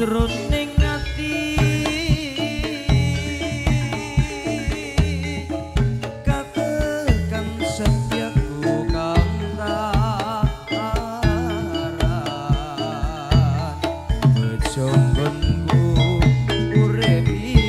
jroning ati katakan setiaku kantaran kejombenku urip iki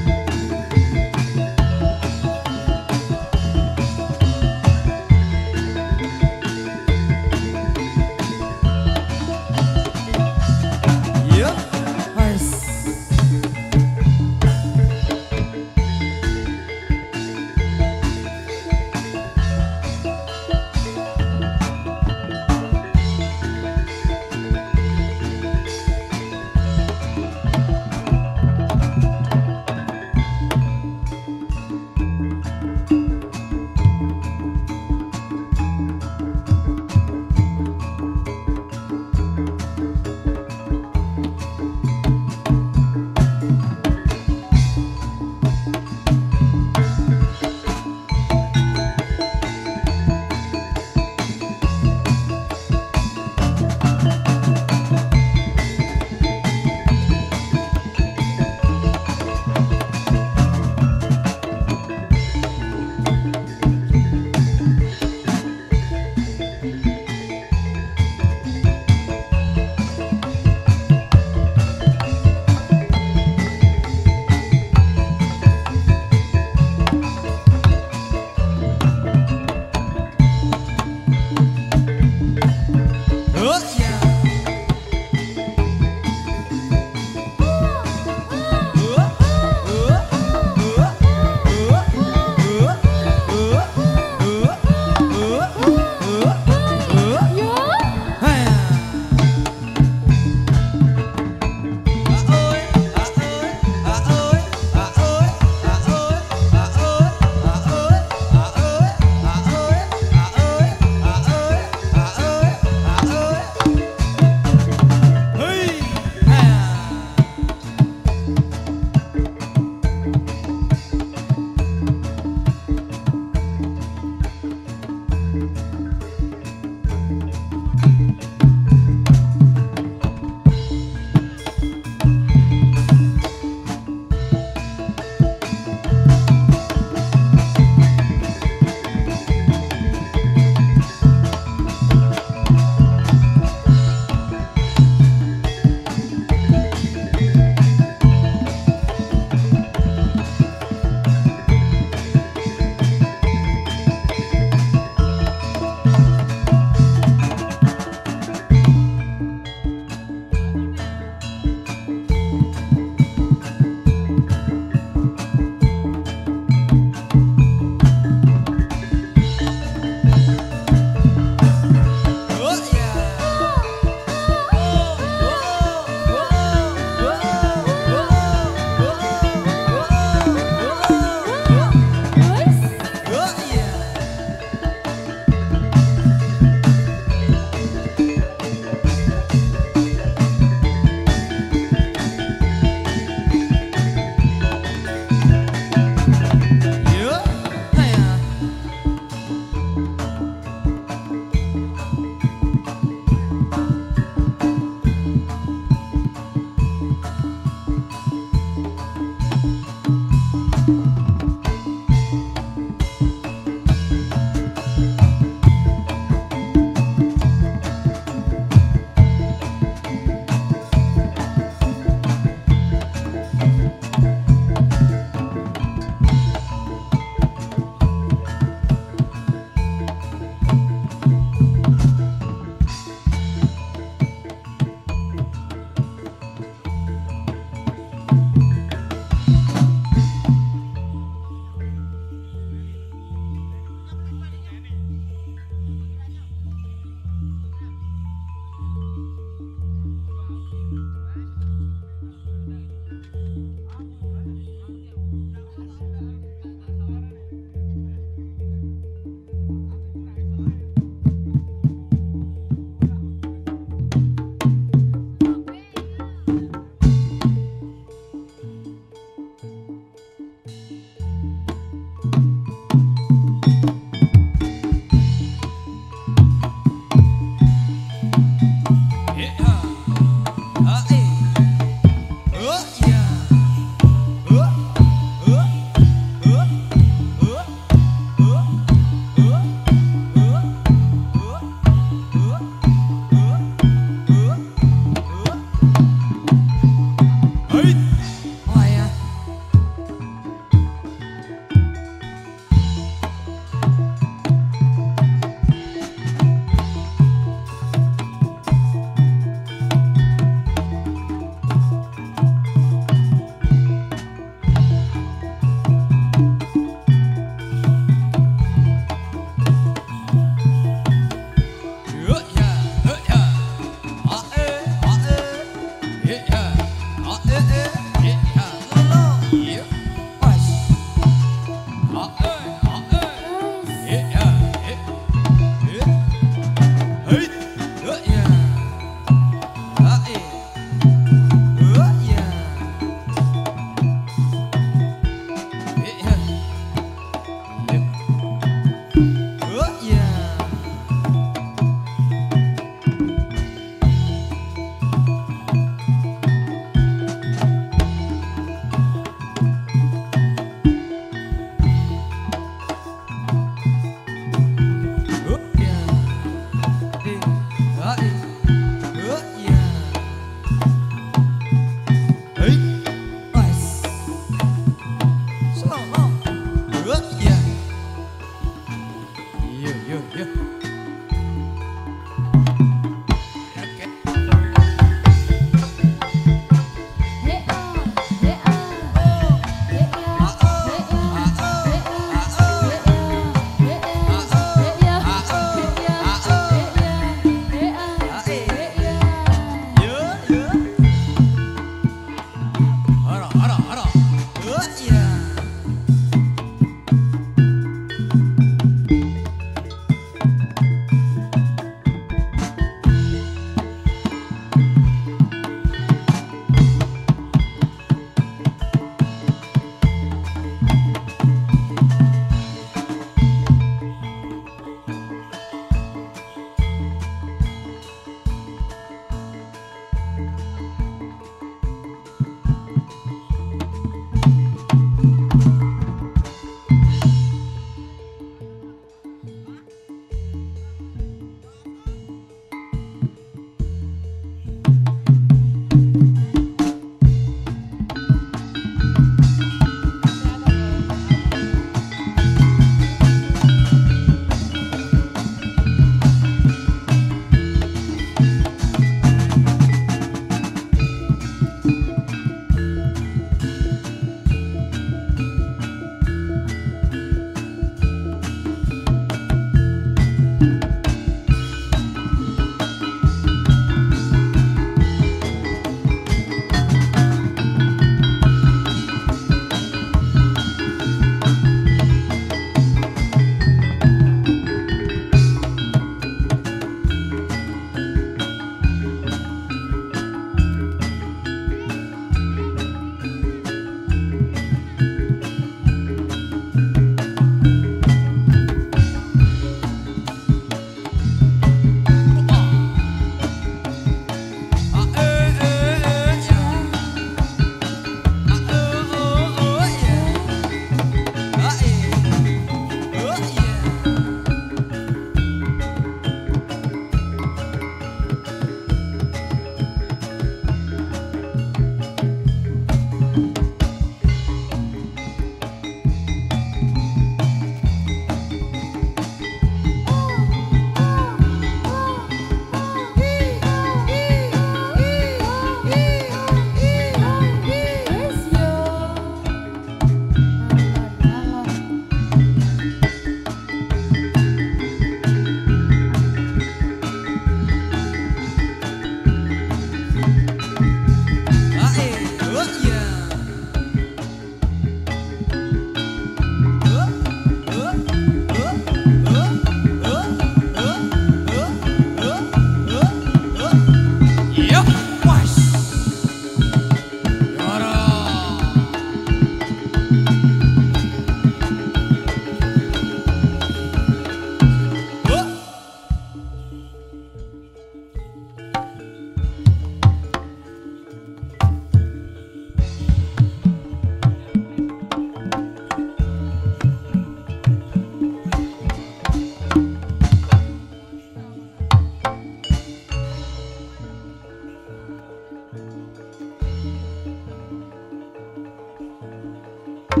Saya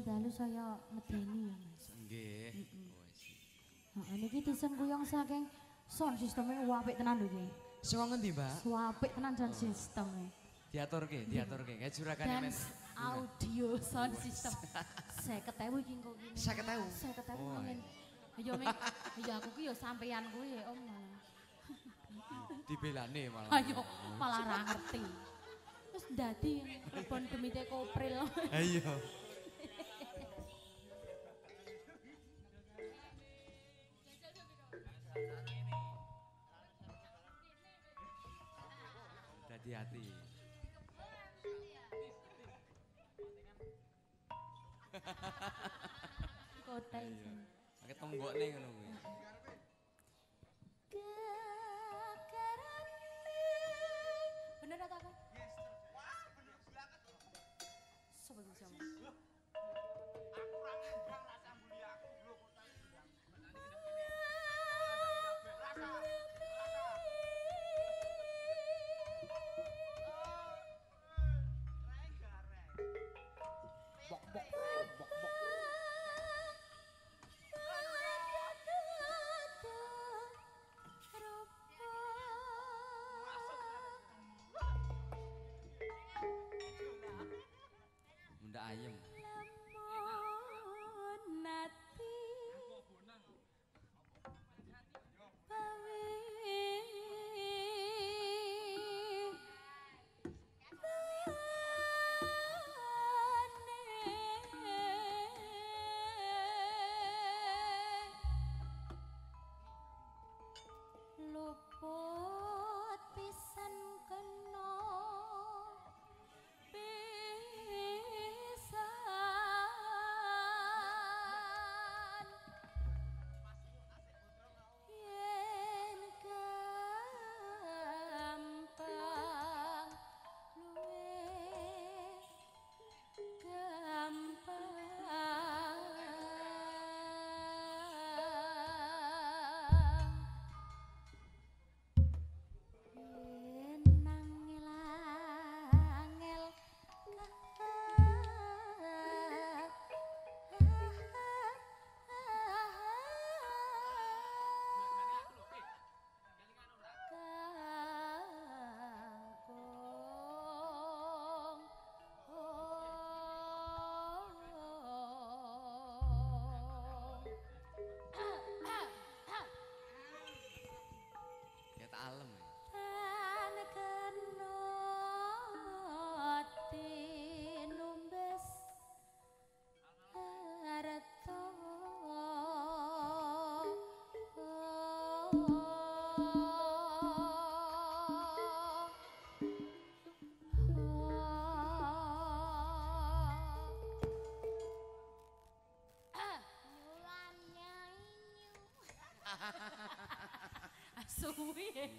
dalu saya medeni ya Mas. Nggih. Heeh. Niki disengkuyung saking sound sistemnya apik tenan lho nggih. Sewa ngendi, Mbak? Apik tenan sound sistemnya. Diaturke, diaturke. Kayak jurakane men. Audio sound system. 50.000 iki engko iki. 50.000. 50.000 men. Ya men, ya aku ki ya sampeyan kuwi ya, Om. Dibelane malah. Ayo, malah ra ngerti. Terus dadi telepon demite kopril. Ayo. Dadi ati. Kote. Ketemu mbokne ngono kuwi. Bener ta kok? Ayam. So weird.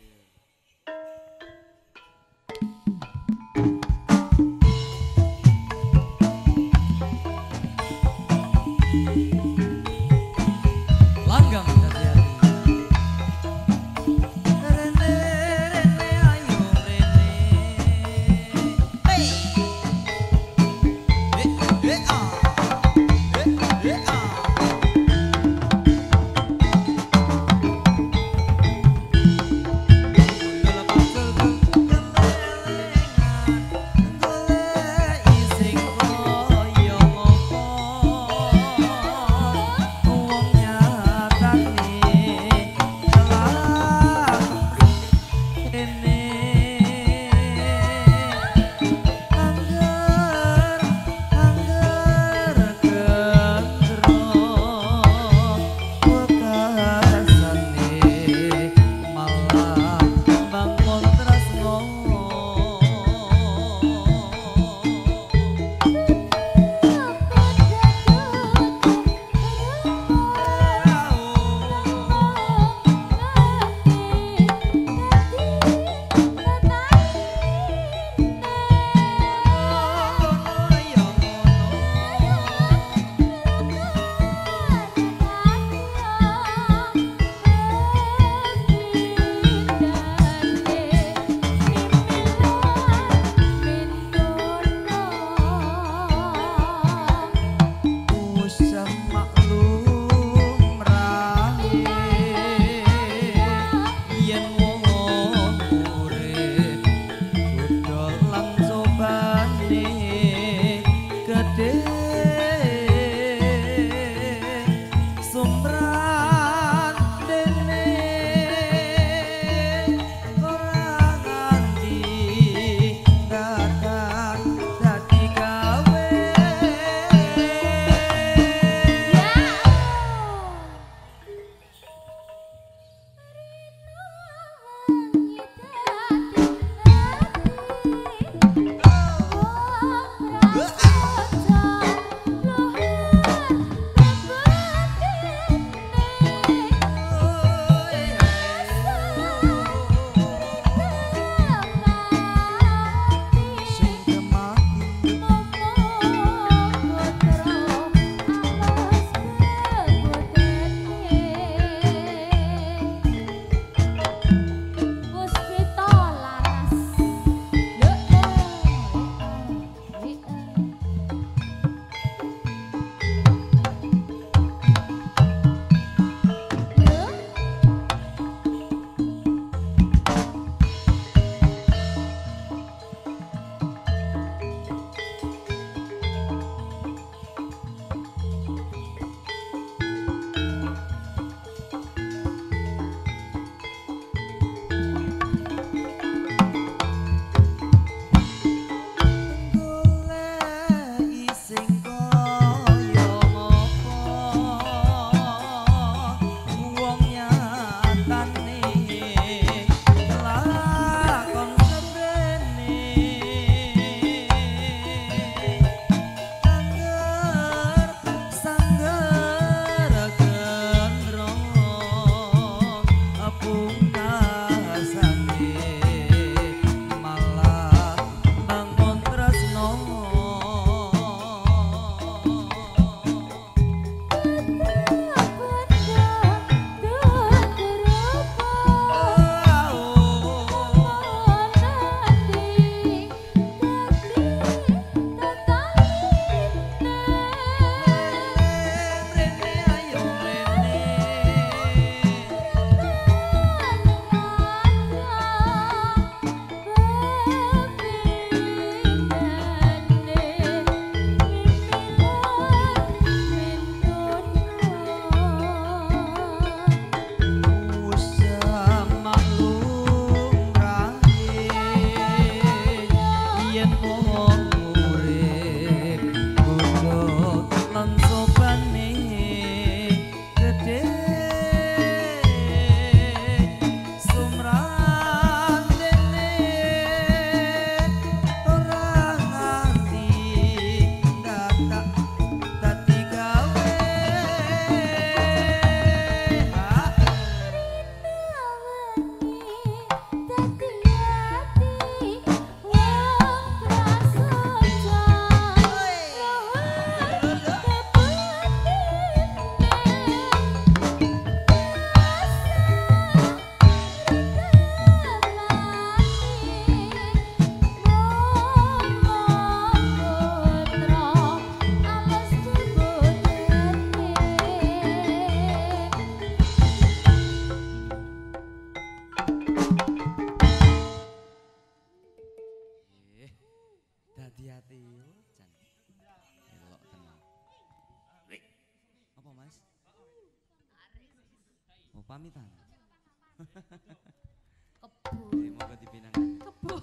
Pamitan. Kebo. Moga dipinangan. Kebo.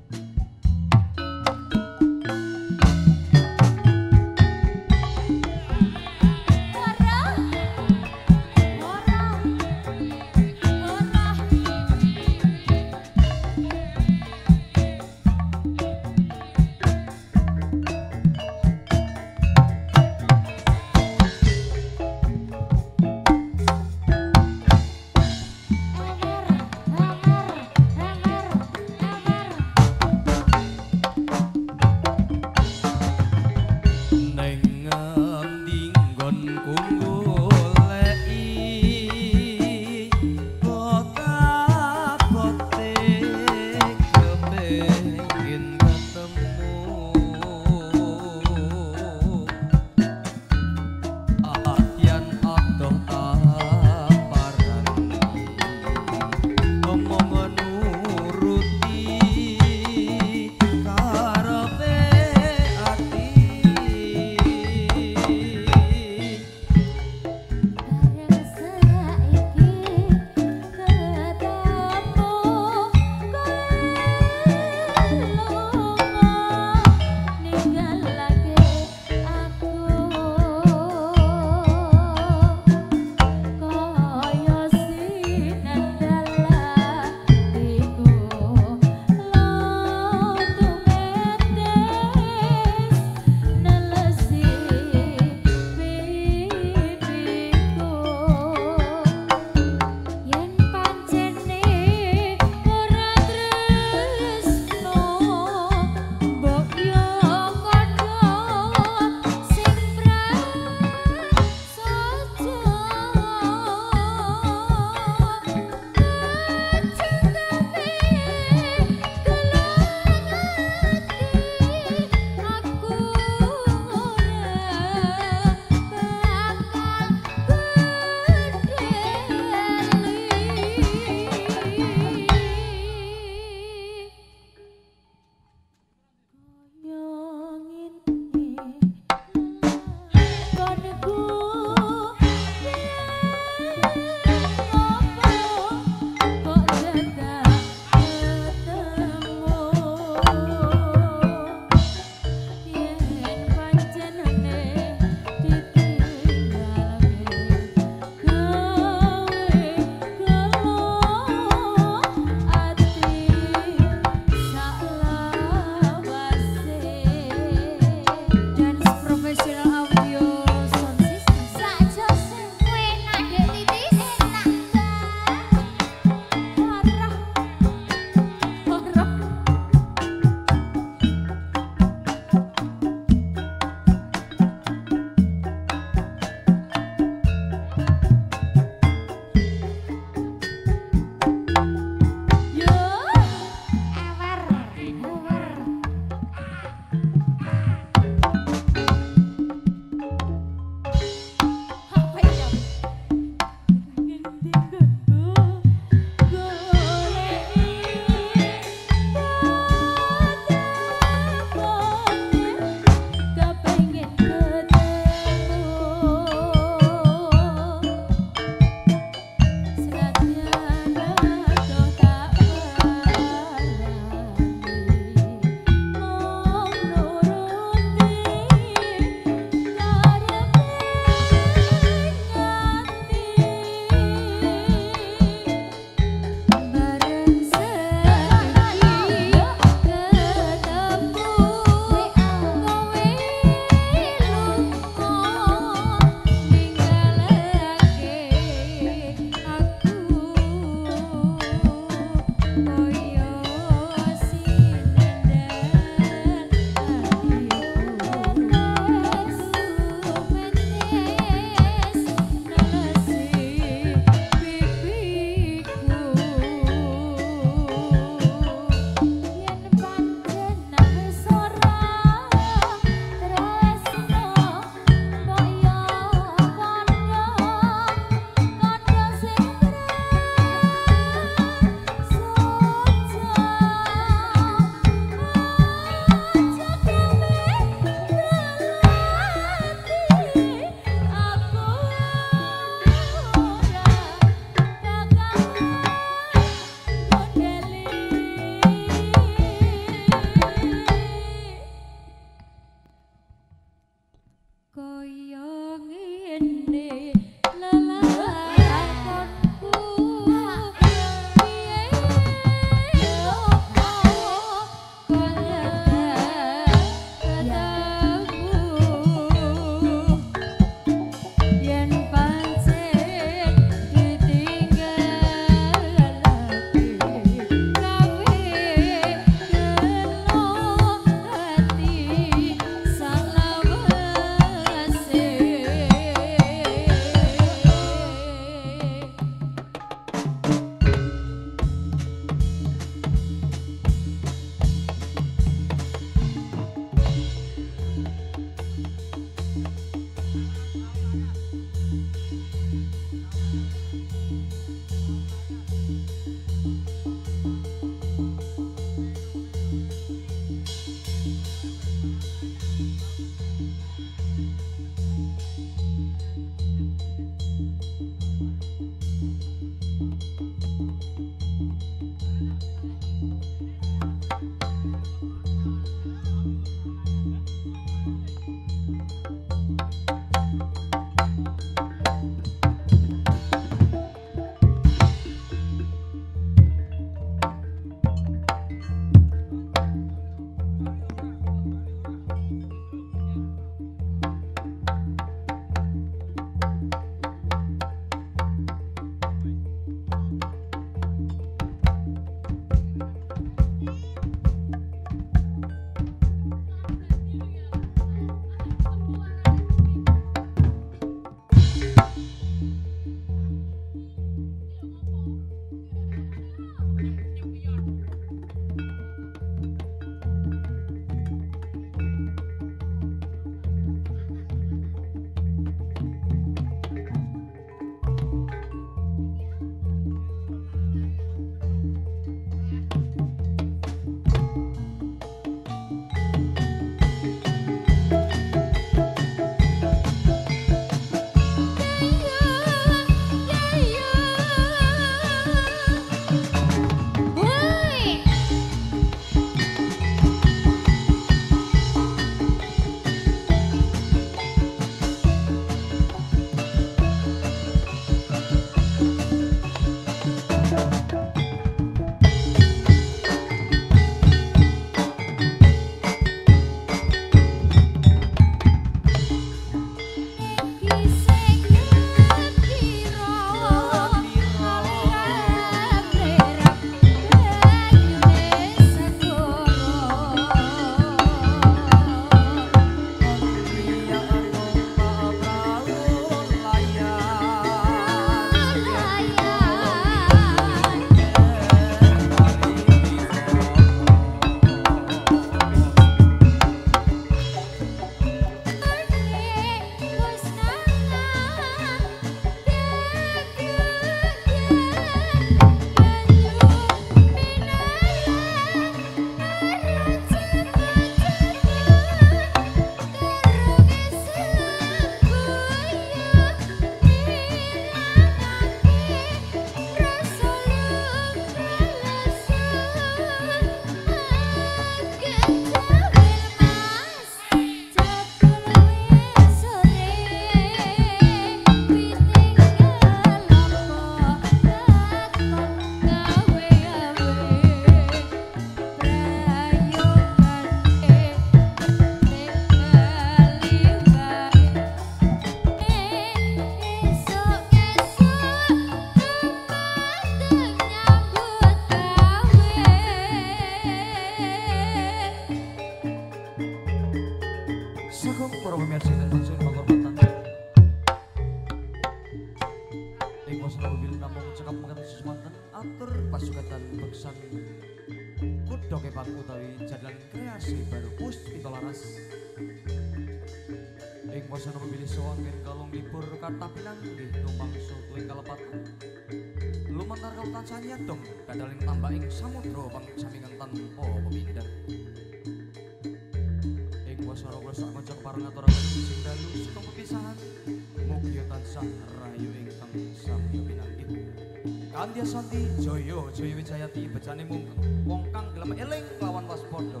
panitia Santi Joyo, Joyo Wijayati, bejane mung wong kang gelem eling lawan waspada.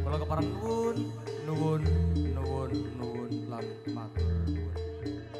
Kula kepareng nuwun lan matur nuwun.